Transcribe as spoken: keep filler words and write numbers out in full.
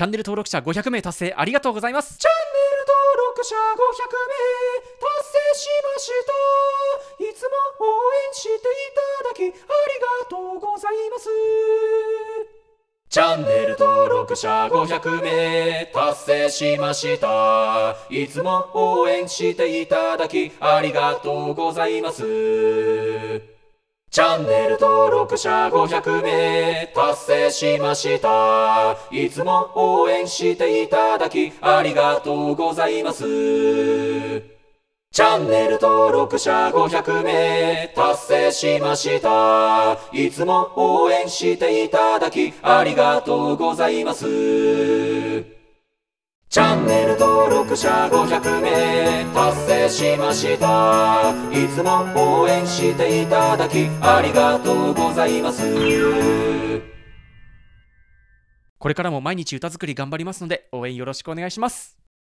チャンネル登録者ごひゃくめい達成ありがとうございます。チャンネル登録者ごひゃくめい達成しました。いつも応援していただきありがとうございます。チャンネル登録者ごひゃくめい達成しました。いつも応援していただきありがとうございます。チャンネル登録者ごひゃくめい達成しました。いつも応援していただきありがとうございます。チャンネル登録者ごひゃくめい達成しました。いつも応援していただきありがとうございます。チャンネル登録者ごひゃくめい達成しました。いつも応援していただきありがとうございます。これからも毎日歌作り頑張りますので応援よろしくお願いします。